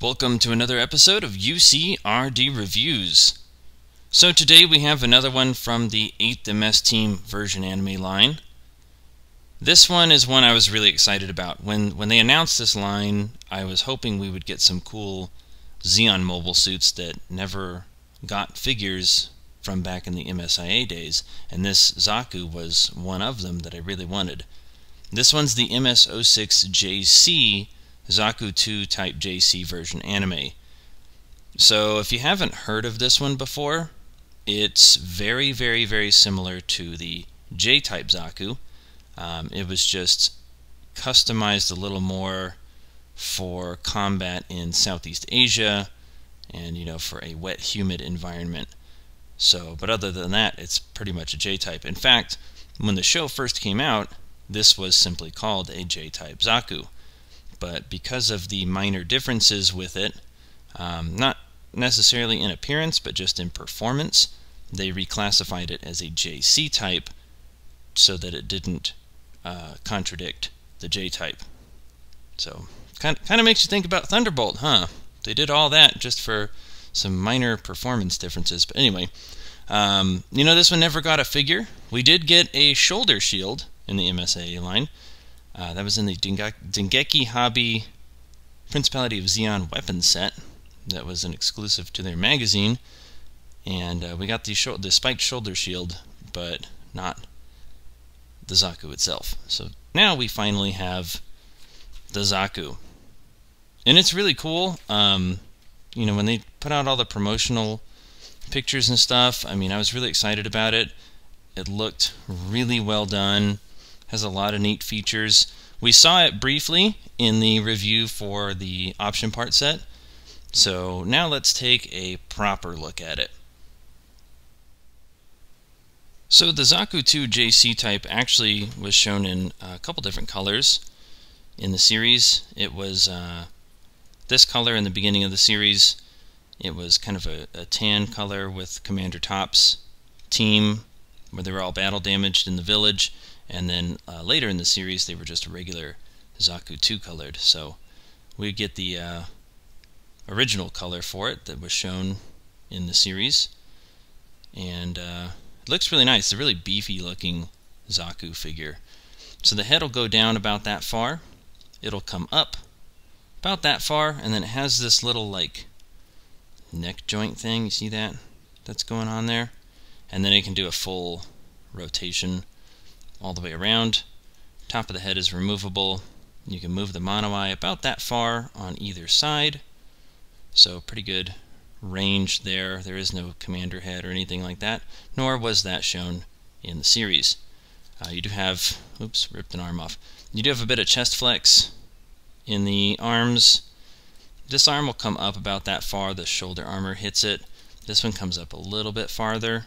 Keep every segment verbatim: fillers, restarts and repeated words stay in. Welcome to another episode of U C R D Reviews. So today we have another one from the eighth M S Team version anime line. This one is one I was really excited about. When when they announced this line, I was hoping we would get some cool Zeon mobile suits that never got figures from back in the M S I A days, and this Zaku was one of them that I really wanted. This one's the M S oh six J C Zaku two Type J C version anime. So if you haven't heard of this one before, it's very, very, very similar to the J-type Zaku. Um, it was just customized a little more for combat in Southeast Asia and, you know, for a wet, humid environment. So, but other than that, it's pretty much a J-type. In fact, when the show first came out, this was simply called a J-type Zaku. But because of the minor differences with it, um, not necessarily in appearance, but just in performance, they reclassified it as a J C type so that it didn't uh, contradict the J-type. So, kind of, kind of makes you think about Thunderbolt, huh? They did all that just for some minor performance differences. But anyway, um, you know, this one never got a figure. We did get a shoulder shield in the M S A line. Uh, that was in the Dengeki Hobby Principality of Zeon weapon set. That was an exclusive to their magazine. And uh, we got the, sho the spiked shoulder shield, but not the Zaku itself. So now we finally have the Zaku. And it's really cool. Um, you know, when they put out all the promotional pictures and stuff, I mean, I was really excited about it. It looked really well done. Has a lot of neat features. We saw it briefly in the review for the option part set. So now let's take a proper look at it. So the Zaku two J C type actually was shown in a couple different colors in the series. It was uh, this color in the beginning of the series. It was kind of a, a tan color with Commander Top's team, where they were all battle damaged in the village. And then uh, later in the series, they were just a regular Zaku two colored. So we get the uh, original color for it that was shown in the series. And uh, it looks really nice. It's a really beefy looking Zaku figure. So the head will go down about that far. It'll come up about that far. And then it has this little like neck joint thing. You see that? That's going on there. And then it can do a full rotation all the way around. Top of the head is removable. You can move the mono eye about that far on either side. So pretty good range there. There is no commander head or anything like that, nor was that shown in the series. Uh, you do have, oops, ripped an arm off. You do have a bit of chest flex in the arms. This arm will come up about that far. The shoulder armor hits it. This one comes up a little bit farther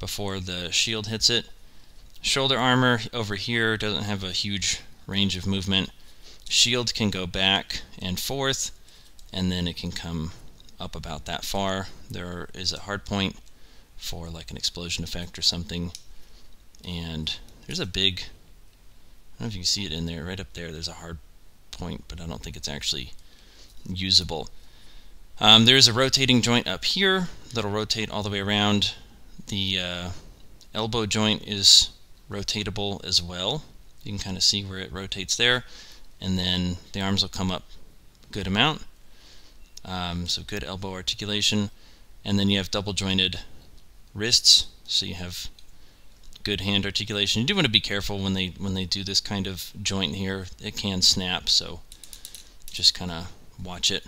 before the shield hits it. Shoulder armor over here doesn't have a huge range of movement. Shield can go back and forth, and then it can come up about that far. There is a hard point for like an explosion effect or something. And there's a big, I don't know if you can see it in there, right up there there's a hard point, but I don't think it's actually usable. Um, there's a rotating joint up here that'll rotate all the way around. The uh, elbow joint is rotatable as well. You can kind of see where it rotates there, and then the arms will come up a good amount. Um, so good elbow articulation, and then you have double jointed wrists, so you have good hand articulation. You do want to be careful when they when they do this kind of joint here. It can snap, so just kind of watch it.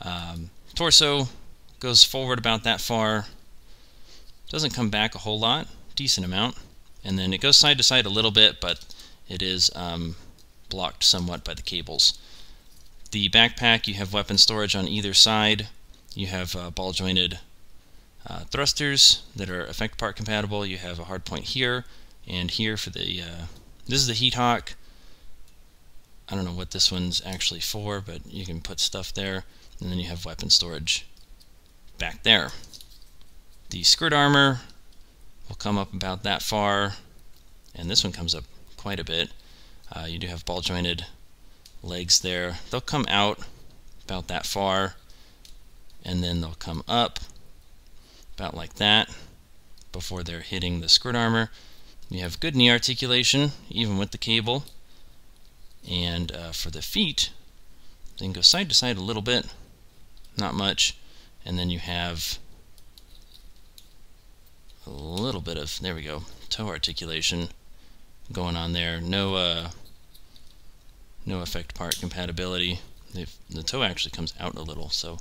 Um, torso goes forward about that far. Doesn't come back a whole lot. Decent amount, and then it goes side to side a little bit, but it is um, blocked somewhat by the cables. The backpack, you have weapon storage on either side. You have uh, ball jointed uh, thrusters that are effect part compatible. You have a hard point here and here for the uh, this is the Heat Hawk. I don't know what this one's actually for, but you can put stuff there, and then you have weapon storage back there. The skirt armor will come up about that far, and this one comes up quite a bit. Uh, you do have ball jointed legs there. They'll come out about that far, and then they'll come up about like that before they're hitting the skirt armor. You have good knee articulation even with the cable, and uh, for the feet they can go side to side a little bit, not much, and then you have a little bit of, there we go, toe articulation going on there. No uh, no effect part compatibility. They've, the toe actually comes out a little, so.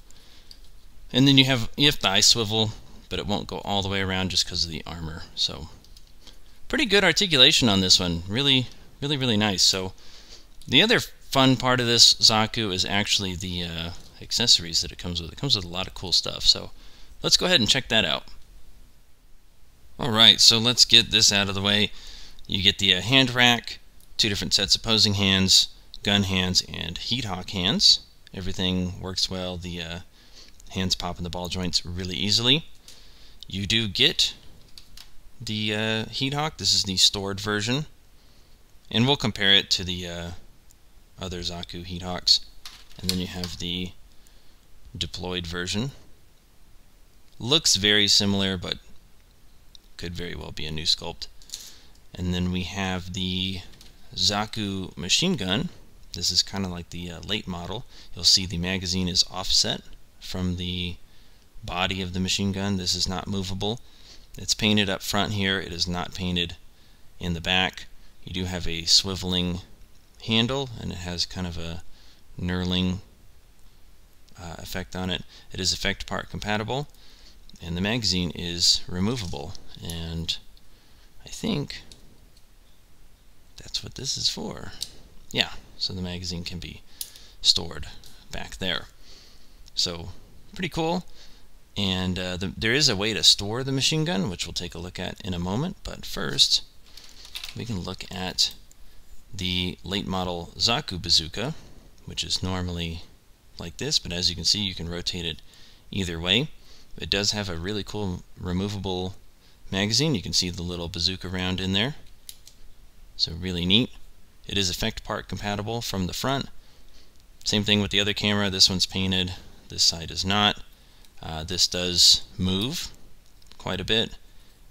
And then you have you have the eye swivel, but it won't go all the way around just because of the armor. So pretty good articulation on this one. Really, really, really nice. So the other fun part of this Zaku is actually the uh, accessories that it comes with. It comes with a lot of cool stuff. So let's go ahead and check that out. All right, so let's get this out of the way. You get the uh, hand rack, two different sets of posing hands, gun hands, and heat hawk hands. Everything works well. The uh, hands pop in the ball joints really easily. You do get the uh, heat hawk. This is the stored version, and we'll compare it to the uh, other Zaku heat hawks. And then you have the deployed version. Looks very similar, but could very well be a new sculpt. And then we have the Zaku machine gun. This is kind of like the uh, late model. You'll see the magazine is offset from the body of the machine gun. This is not movable. It's painted up front here. It is not painted in the back. You do have a swiveling handle, and it has kind of a knurling uh, effect on it. It is effect part compatible, and the magazine is removable. And I think that's what this is for. Yeah, so the magazine can be stored back there. So pretty cool. And uh, the, there is a way to store the machine gun, which we'll take a look at in a moment. But first, we can look at the late model Zaku Bazooka, which is normally like this, but as you can see, you can rotate it either way. It does have a really cool removable magazine. You can see the little bazooka round in there. So really neat. It is effect part compatible from the front. Same thing with the other camera. This one's painted. This side is not. Uh, this does move quite a bit,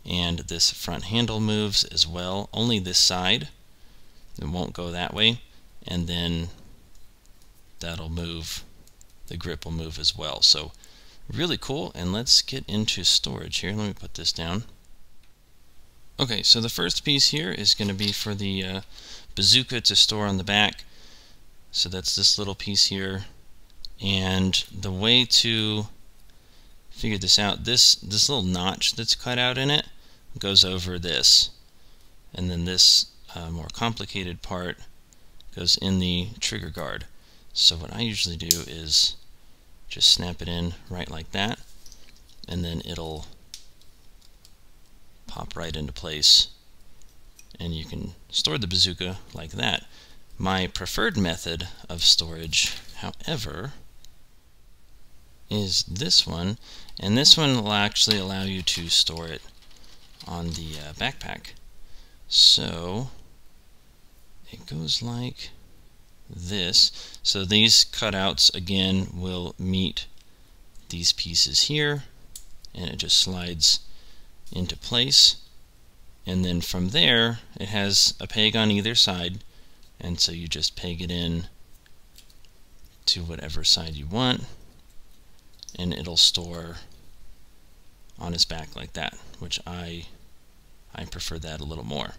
and this front handle moves as well. Only this side. It won't go that way, and then that'll move. The grip will move as well. So really cool. And let's get into storage here. Let me put this down. Okay, so the first piece here is going to be for the uh, bazooka to store on the back. So that's this little piece here. And the way to figure this out, this, this little notch that's cut out in it goes over this. And then this uh, more complicated part goes in the trigger guard. So what I usually do is just snap it in right like that, and then it'll pop right into place, and you can store the bazooka like that. My preferred method of storage, however, is this one, and this one will actually allow you to store it on the uh, backpack. So it goes like this. So these cutouts again will meet these pieces here, and it just slides into place. And then from there, it has a peg on either side, and so you just peg it in to whatever side you want, and it'll store on its back like that, which I I prefer that a little more.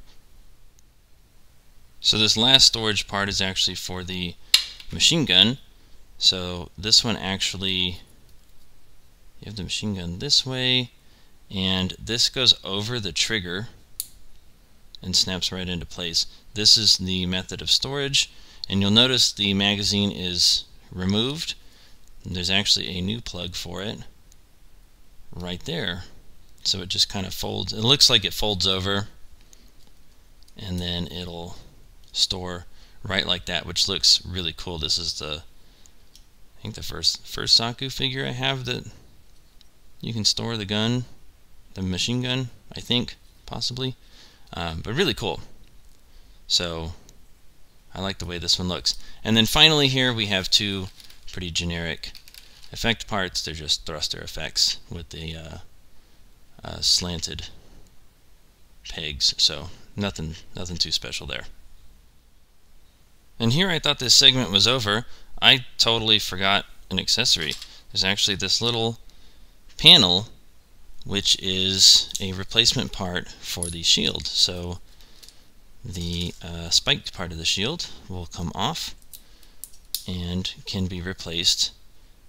So this last storage part is actually for the machine gun. So this one actually, you have the machine gun this way, and this goes over the trigger and snaps right into place. This is the method of storage, and you'll notice the magazine is removed. There's actually a new plug for it right there. So it just kind of folds. It looks like it folds over, and then it'll store right like that, which looks really cool. This is the, I think the first first Zaku figure I have that you can store the gun, the machine gun, I think, possibly, um, but really cool. So I like the way this one looks. And then finally here we have two pretty generic effect parts. They're just thruster effects with the uh, uh, slanted pegs, so nothing nothing too special there. And here I thought this segment was over. I totally forgot an accessory. There's actually this little panel which is a replacement part for the shield. So the uh, spiked part of the shield will come off and can be replaced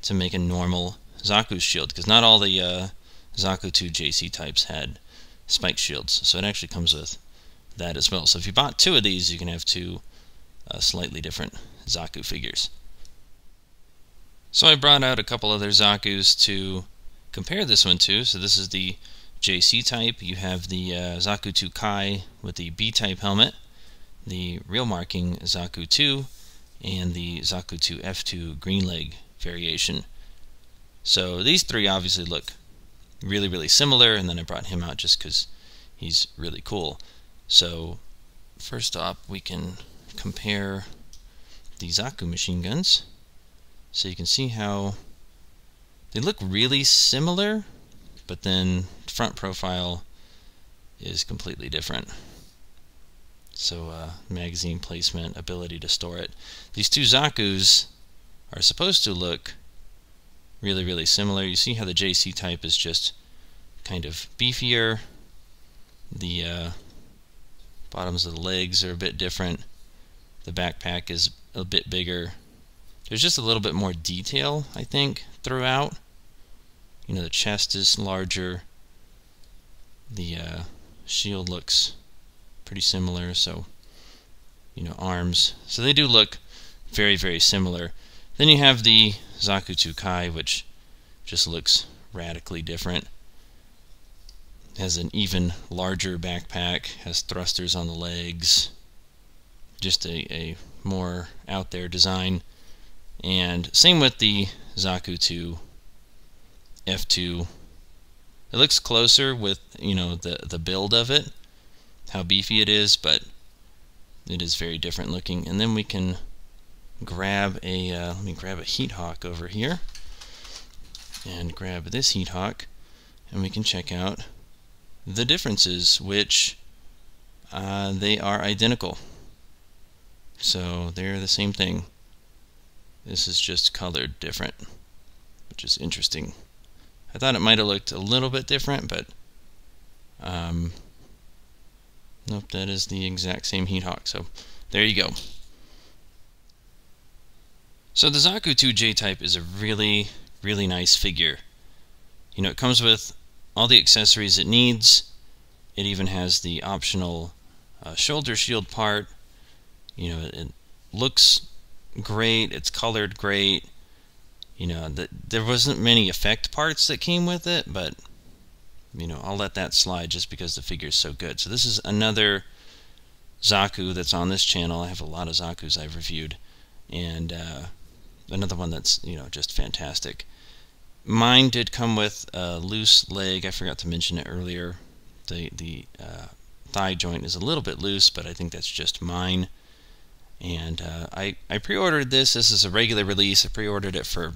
to make a normal Zaku shield, because not all the uh, Zaku two J C types had spike shields, so it actually comes with that as well. So if you bought two of these, you can have two uh, slightly different Zaku figures. So I brought out a couple other Zakus to compare this one to. So this is the J C type. You have the uh, Zaku two Kai with the B-type helmet, the Real Marking Zaku two, and the Zaku two F two Green Leg variation. So these three obviously look really, really similar, and then I brought him out just because he's really cool. So first up, we can compare the Zaku machine guns. So you can see how they look really similar, but then front profile is completely different. So uh, magazine placement, ability to store it. These two Zakus are supposed to look really, really similar. You see how the J C type is just kind of beefier. The uh, bottoms of the legs are a bit different. The backpack is a bit bigger. There's just a little bit more detail, I think, throughout. You know, the chest is larger. The uh, shield looks pretty similar. So, you know, arms. So they do look very, very similar. Then you have the Zaku two Kai, which just looks radically different. Has an even larger backpack, has thrusters on the legs, just a, a more out there design. And same with the Zaku two F two. It looks closer with, you know, the, the build of it, how beefy it is, but it is very different looking. And then we can grab a, uh, let me grab a Heat Hawk over here, and grab this Heat Hawk, and we can check out the differences, which uh, they are identical. So they're the same thing. This is just colored different, which is interesting. I thought it might have looked a little bit different, but um, nope, that is the exact same Heat Hawk. So there you go. So the Zaku two J type is a really, really nice figure. You know, it comes with all the accessories it needs. It even has the optional uh, shoulder shield part. You know, it looks great. It's colored great. You know, the, there wasn't many effect parts that came with it, but you know, I'll let that slide just because the figure is so good. So this is another Zaku that's on this channel. I have a lot of Zakus I've reviewed, and uh, another one that's, you know, just fantastic. Mine did come with a loose leg. I forgot to mention it earlier. The the uh, thigh joint is a little bit loose, but I think that's just mine. And uh, I, I pre-ordered this. This is a regular release. I pre-ordered it for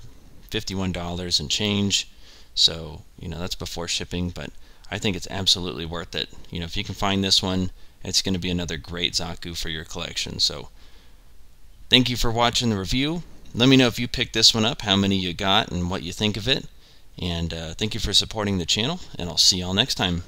fifty-one dollars and change. So, you know, that's before shipping, but I think it's absolutely worth it. You know, if you can find this one, it's going to be another great Zaku for your collection. So thank you for watching the review. Let me know if you picked this one up, how many you got, and what you think of it. And uh, thank you for supporting the channel, and I'll see y'all next time.